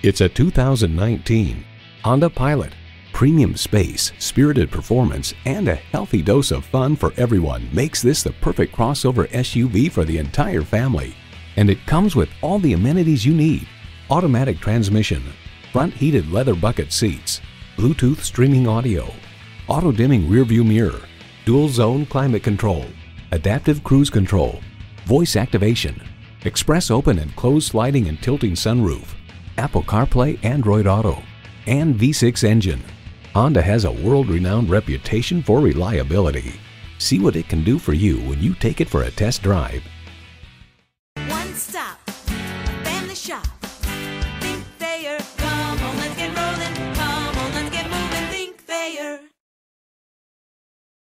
It's a 2019 Honda Pilot. Premium space, spirited performance, and a healthy dose of fun for everyone makes this the perfect crossover SUV for the entire family. And it comes with all the amenities you need: automatic transmission, front heated leather bucket seats, Bluetooth streaming audio, auto dimming rearview mirror, dual zone climate control, adaptive cruise control, voice activation, express open and closed sliding and tilting sunroof, Apple CarPlay, Android Auto, and V6 engine. Honda has a world-renowned reputation for reliability. See what it can do for you when you take it for a test drive.